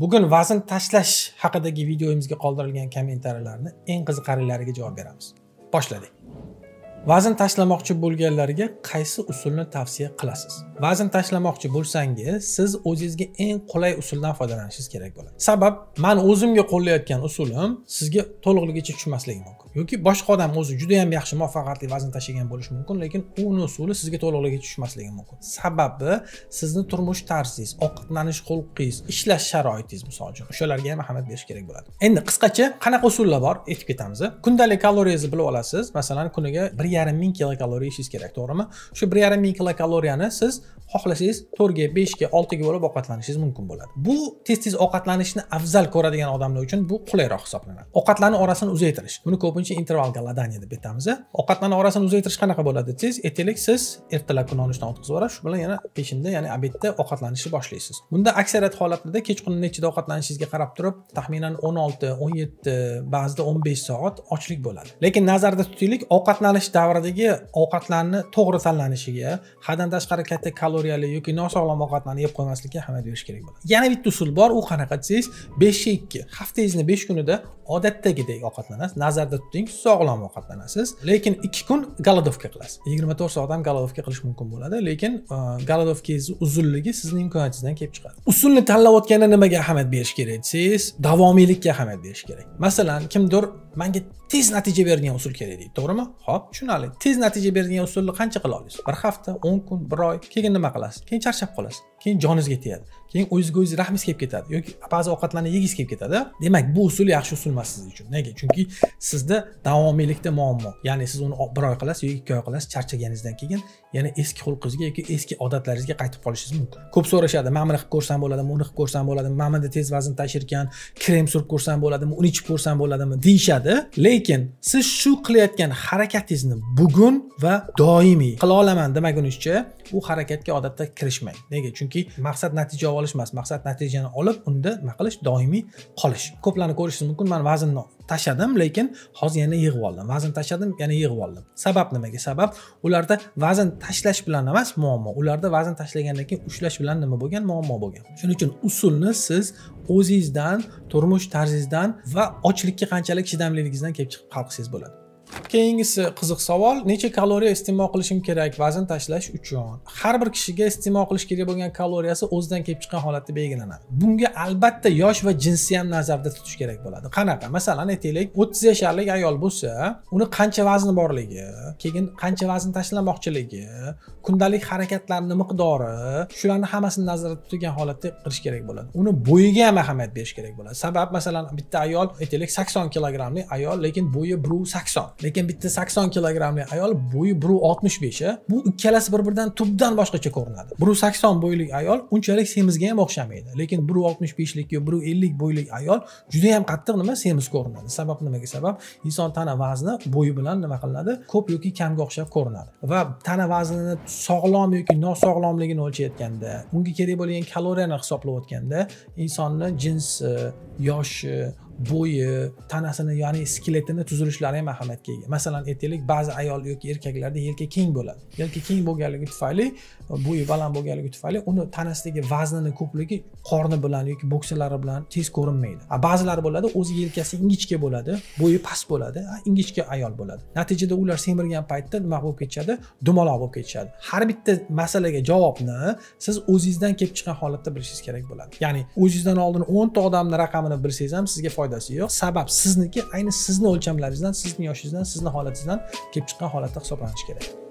Bugün vazn tashlash haqidagi videomizga qoldirilgan kommentarlarni eng qiziqarlilariga javob beramiz. Boshladik. Vazn tashlamoqchi bo'lganlarga qaysi usulni tavsiya qilasiz? Vazn tashlamoqchi bo'lsangiz, siz o'zingizga eng qulay usuldan foydalanishingiz kerak bo'ladi. Sabab, men o'zimga qo'llayotgan usulim sizga to'liqligicha tushmasligi mumkin. Yoki boshqa odam o'zi juda ham yaxshi muvaffaqiyatli vazn tashlagan bo'lishi mumkin, lekin uning usuli sizga to'liqligicha tushmasligi mumkin. Sababi, sizning turmush tarzingiz, ovqatlanish xulqingiz, ishlash sharoitingiz masalan, o'shalarga ham ahamiyat berish kerak bo'ladi. Endi qisqacha qanaqa usullar bor aytib ketamiz. Kundalik kaloriyangizni bilib olasiz. Masalan, kuniga 1,5 ming kilokaloriya ishingiz kerak, to'g'rimi? Shu 1,5 ming kilokaloriyani siz xohlasangiz 4ga, 5ga, 6ga bo'lib ovqatlanishingiz mumkin bo'ladi. Bu tez-tez ovqatlanishni afzal ko'radigan odamlar uchun bu qulayroq hisoblanadi. Ovqatlarning orasini uzaytirish. Buni ko'pincha intervalga ladaniya deb aytamiz. Ovqatlarning orasini uzaytirish qanaqa bo'ladi desiz, ertalik siz ertalabki nonushdan o'tkazib yuborasiz, shu bilan yana peshinda, ya'ni obedda ovqatlanishni boshlaysiz. Bunda aksariyat holatlarda kechqurun nechida ovqatlanishingizga qarab turib, taxminan 16, 17, ba'zida 15 soat ochlik bo'ladi. Lekin nazarda tutaylik, ovqatlanish davridagi ovqatlarni to'g'ri tanlanishiga, haddan tashqari katta kaloriyali yoki nosog'lom ovqatlarni yeb qo'ymaslikka ahamiyat berish kerak bo'ladi. Yana bitta usul bor, u qanaqa desiz, 5/2. Haftangizni 5 kunida odatdagidek ovqatlanasiz. Nazarda tuting, sog'lom ovqatlanasiz, lekin 2 kun goladovka qilasiz. 24 soat ham goladovka qilish mumkin bo'ladi, lekin goladovkangiz uzunligi sizning imkoniyatingizdan kelib chiqadi. Usulni tanlayotganda nimaga ahamiyat berish kerak desiz, davomiylikka ahamiyat berish kerak. Masalan, kimdir menga tez natija beradigan usul kerak deydi, to'g'rimi? Xo'p, tushunarli. Tez natija beradigan usulni qancha qila olasiz? 1 hafta, 10 kun, 1 oy, keyin nima qilasiz? Keyin charchab qolasiz. Keyin joningizga tegadi. Keyin o'zingizga rahmingiz kelib ketadi yoki ba'zi ovqatlarni yegingiz kelib ketadi. Demak, bu usul yaxshi usul emas siz uchun. Nega? Chunki sizda davomiylikda muammo. Ya'ni siz uni 1 oy qilasiz yoki 2 oy qilasiz, charchaganingizdan keyin yana eski xulqingizga yoki eski odatlaringizga qaytib qolishingiz mumkin. Ko'p so'rashadi, "Mana buni qilib ko'rsam bo'ladimi, uni qilib ko'rsam bo'ladimi, mana bunda tez vazn tashirkan, krem surib ko'rsam bo'ladimi, uni ichib ko'rsam bo'ladimi?" deyshadi. Lekin siz shu qilayotgan harakatingizni bugun va doimiy qila olaman demaguningizcha u harakatga odatda kirishmang. Nega? Chunki maqsad natija olish emas, maqsad natijani olib unda nima qilish, doimiy qolish. Ko'plarni ko'rishingiz mumkin, men vaznni tashladim, lekin hozir yana yig'ib oldim. Vazn tashladim, yana yig'ib oldim. Sabab nimaga? Sabab ularda vazn tashlash bilan emas muammo. Ularda vazn tashlagandan keyin ushlash bilan nima bo'lgan? Muammo bo'lgan. Shuning uchun usulni siz o'zingizdan, turmush tarzingizdan va ochlikka qanchalik chidamliligingizdan kelib chiqib qalqisangiz bo'ladi. Keyingisi qiziq savol, necha kaloriya iste'mol qilishim kerak vazn tashlash uchun? Har bir kishiga iste'mol qilish kerak bo'lgan kaloriyasi o'zidan kelib chiqqan holatda belgilanadi. Bunga albatta yosh va jinsi ham nazarda tutish kerak bo'ladi. Qanaqa? Masalan, aytaylik, 30 yoshlik ayol bo'lsa, uni qancha vazni borligi, keyin qancha vazn tashlamoqchiligi, kundalik harakatlarining miqdori, shularning hammasini nazarda tutgan holatda qilish kerak bo'ladi. Uni bo'yiga ham ahamiyat berish kerak bo'ladi. Sabab, masalan, bitta ayol, aytaylik, 80 kilogramli ayol, lekin bo'yi 180. Lekin bitta 80 kilogramli ayol bo'yi 1.65, bu ikkalasi bir-biridan tubdan boshqacha ko'rinadi. 1.80 bo'yli ayol unchalik semizga ham o'xshamaydi, lekin 1.65lik yoki 1.50 bo'yli ayol juda ham qattiq nima semiz ko'rinadi. Sabab nimaga? Sabab inson tana vazni bo'yi bilan nima qilinadi? Ko'p yoki kamga o'xshab ko'rinadi. Va tana vaznini sog'lom yoki nosog'lomligini o'lchayotganda, unga kerak bo'lgan kaloriyani hisoblayotganda, insonning jinsi, yoshi, bo'yi, tanasini, ya'ni skeletini tuzilishlari ham ahamiyatga ega. Masalan, aytaylik, ba'zi ayol yoki erkaklarda yelka keng bo'ladi. Yelka keng bo'lganligi tufayli, bo'yi baland bo'lganligi tufayli uni tanasidagi vaznini ko'pligi qorni bilan yoki boksalari bilan tez ko'rinmaydi. Ba'zilar bo'ladi, o'zi yelkasi ingichka bo'ladi, bo'yi past bo'ladi, ingichka ayol bo'ladi. Natijada ular semirgan paytda nima bo'lib ketishadi? Dumaloq bo'lib ketishadi. Har bitta masalaga javobni siz o'zingizdan kelib chiqqan holatda bilishingiz kerak bo'ladi. Ya'ni o'zingizdan oldin 10 ta odamning raqamini bilsangiz ham sizga yo'q. Sabab sizniki ayni sizni o'lchamlaringizdan, sizni yoshingizdan, sizni holatingizdan kelib chiqqan holatda hisoblanishi kerak.